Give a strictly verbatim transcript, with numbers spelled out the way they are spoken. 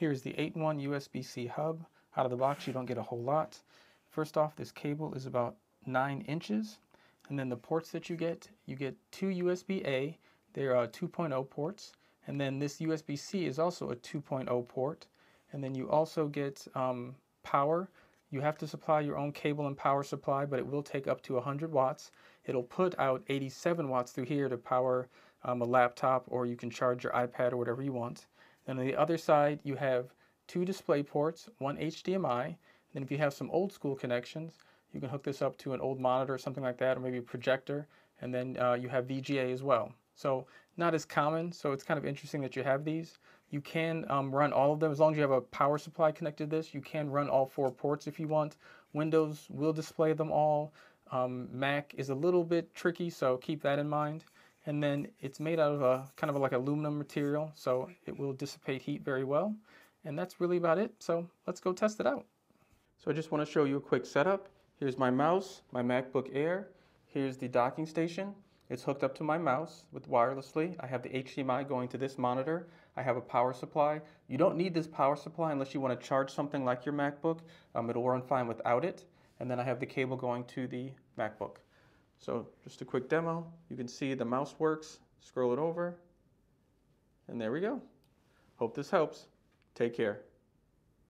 Here's the eight in one U S B C hub. Out of the box, you don't get a whole lot. First off, this cable is about nine inches. And then the ports that you get, you get two U S B A. They are two point oh ports. And then this U S B C is also a two point oh port. And then you also get um, power. You have to supply your own cable and power supply, but it will take up to one hundred watts. It'll put out eighty-seven watts through here to power um, a laptop, or you can charge your iPad or whatever you want. Then on the other side, you have two display ports, one H D M I. And then if you have some old school connections, you can hook this up to an old monitor or something like that, or maybe a projector, and then uh, you have V G A as well. So not as common, so it's kind of interesting that you have these. You can um, run all of them, as long as you have a power supply connected to this. You can run all four ports if you want. Windows will display them all. Um, Mac is a little bit tricky, so keep that in mind. And then it's made out of a kind of like aluminum material, so it will dissipate heat very well. And that's really about it, so let's go test it out. So I just want to show you a quick setup. Here's my mouse, my MacBook Air. Here's the docking station. It's hooked up to my mouse with wirelessly. I have the H D M I going to this monitor. I have a power supply. You don't need this power supply unless you want to charge something like your MacBook. Um, it'll run fine without it. And then I have the cable going to the MacBook. So just a quick demo. You can see the mouse works. Scroll it over. And there we go. Hope this helps. Take care.